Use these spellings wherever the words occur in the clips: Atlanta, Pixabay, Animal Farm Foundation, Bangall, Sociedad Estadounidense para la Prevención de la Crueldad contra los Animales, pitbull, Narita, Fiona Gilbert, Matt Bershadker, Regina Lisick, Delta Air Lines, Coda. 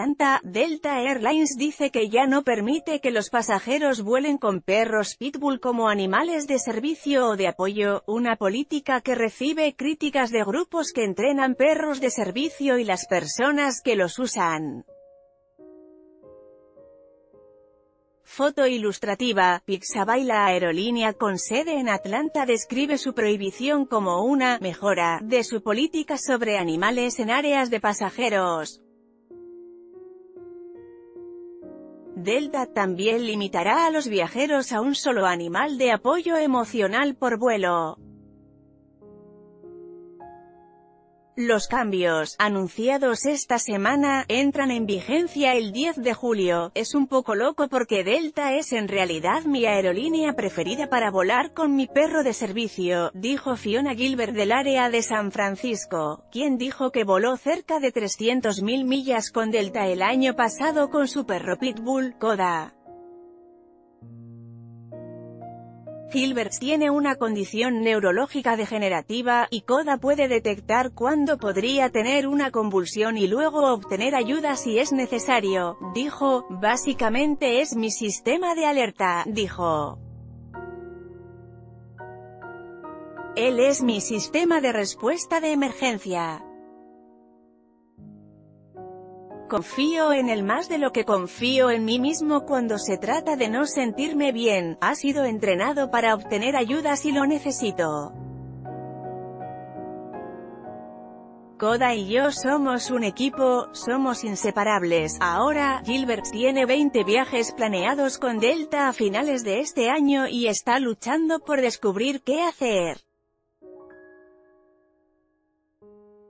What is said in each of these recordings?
Atlanta, Delta Air Lines dice que ya no permite que los pasajeros vuelen con perros pitbull como animales de servicio o de apoyo, una política que recibe críticas de grupos que entrenan perros de servicio y las personas que los usan. Foto ilustrativa, Pixabay. La aerolínea con sede en Atlanta describe su prohibición como una «mejora» de su política sobre animales en áreas de pasajeros. Delta también limitará a los viajeros a un solo animal de apoyo emocional por vuelo. Los cambios, anunciados esta semana, entran en vigencia el 10 de julio. Es un poco loco porque Delta es en realidad mi aerolínea preferida para volar con mi perro de servicio, dijo Fiona Gilbert del área de San Francisco, quien dijo que voló cerca de 300.000 millas con Delta el año pasado con su perro pitbull, Coda. Gilbert tiene una condición neurológica degenerativa, y Coda puede detectar cuándo podría tener una convulsión y luego obtener ayuda si es necesario, dijo. Básicamente es mi sistema de alerta, dijo. Él es mi sistema de respuesta de emergencia. Confío en él más de lo que confío en mí mismo cuando se trata de no sentirme bien. Ha sido entrenado para obtener ayuda si lo necesito. Coda y yo somos un equipo, somos inseparables. Ahora, Gilbert tiene 20 viajes planeados con Delta a finales de este año y está luchando por descubrir qué hacer.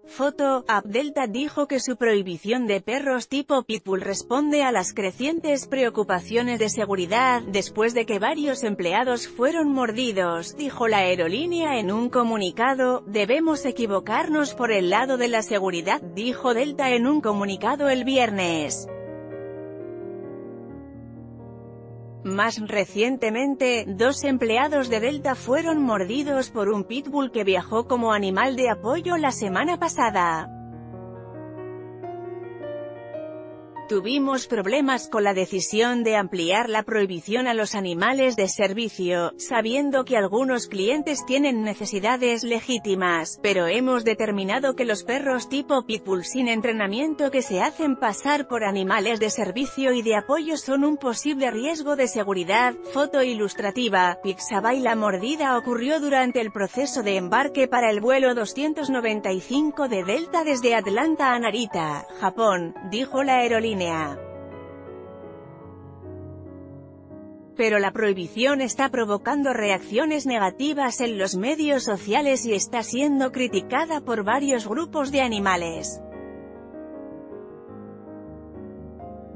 Foto, App. Delta dijo que su prohibición de perros tipo pitbull responde a las crecientes preocupaciones de seguridad, después de que varios empleados fueron mordidos, dijo la aerolínea en un comunicado. Debemos equivocarnos por el lado de la seguridad, dijo Delta en un comunicado el viernes. Más recientemente, dos empleados de Delta fueron mordidos por un pitbull que viajó como animal de apoyo la semana pasada. Tuvimos problemas con la decisión de ampliar la prohibición a los animales de servicio, sabiendo que algunos clientes tienen necesidades legítimas, pero hemos determinado que los perros tipo pitbull sin entrenamiento que se hacen pasar por animales de servicio y de apoyo son un posible riesgo de seguridad. Foto ilustrativa, Pixabay. La mordida ocurrió durante el proceso de embarque para el vuelo 295 de Delta desde Atlanta a Narita, Japón, dijo la aerolínea. Pero la prohibición está provocando reacciones negativas en los medios sociales y está siendo criticada por varios grupos de animales.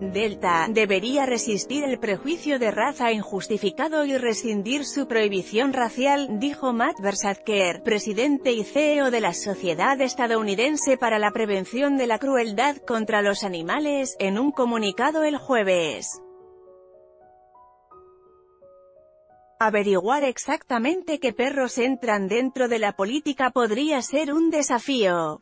Delta debería resistir el prejuicio de raza injustificado y rescindir su prohibición racial, dijo Matt Bershadker, presidente y CEO de la Sociedad Estadounidense para la Prevención de la Crueldad contra los Animales, en un comunicado el jueves. Averiguar exactamente qué perros entran dentro de la política podría ser un desafío.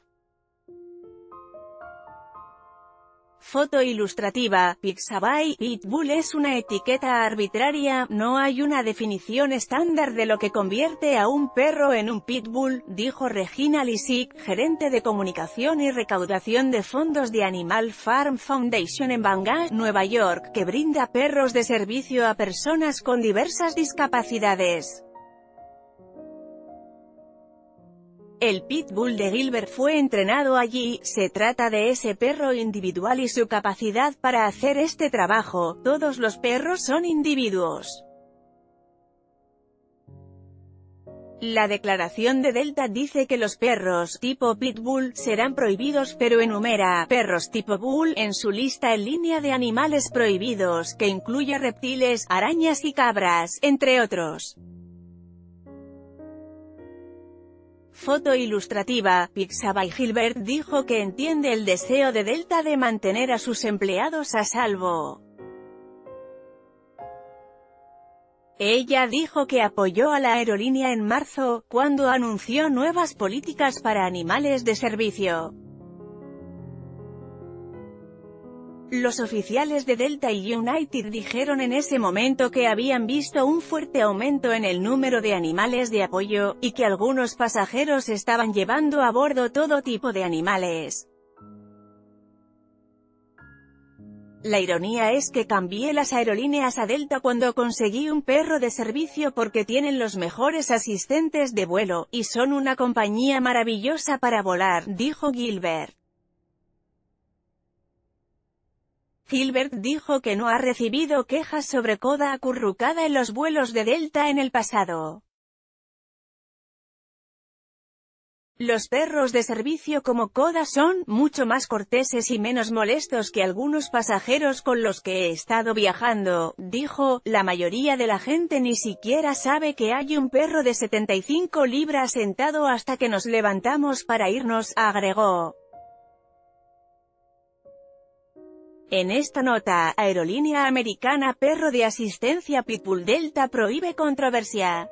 Foto ilustrativa, Pixabay. Pitbull es una etiqueta arbitraria, no hay una definición estándar de lo que convierte a un perro en un pitbull, dijo Regina Lisick, gerente de comunicación y recaudación de fondos de Animal Farm Foundation en Bangall, Nueva York, que brinda perros de servicio a personas con diversas discapacidades. El pitbull de Gilbert fue entrenado allí. Se trata de ese perro individual y su capacidad para hacer este trabajo. Todos los perros son individuos. La declaración de Delta dice que los perros tipo pitbull serán prohibidos, pero enumera perros tipo bull en su lista en línea de animales prohibidos, que incluye reptiles, arañas y cabras, entre otros. Foto ilustrativa, Pixabay. Gilbert dijo que entiende el deseo de Delta de mantener a sus empleados a salvo. Ella dijo que apoyó a la aerolínea en marzo, cuando anunció nuevas políticas para animales de servicio. Los oficiales de Delta y United dijeron en ese momento que habían visto un fuerte aumento en el número de animales de apoyo, y que algunos pasajeros estaban llevando a bordo todo tipo de animales. La ironía es que cambié las aerolíneas a Delta cuando conseguí un perro de servicio porque tienen los mejores asistentes de vuelo, y son una compañía maravillosa para volar, dijo Gilbert. Gilbert dijo que no ha recibido quejas sobre Coda acurrucada en los vuelos de Delta en el pasado. Los perros de servicio como Coda son mucho más corteses y menos molestos que algunos pasajeros con los que he estado viajando, dijo. La mayoría de la gente ni siquiera sabe que hay un perro de 75 libras sentado hasta que nos levantamos para irnos, agregó. En esta nota, Aerolínea Americana Perro de Asistencia Pitbull Delta prohíbe controversia.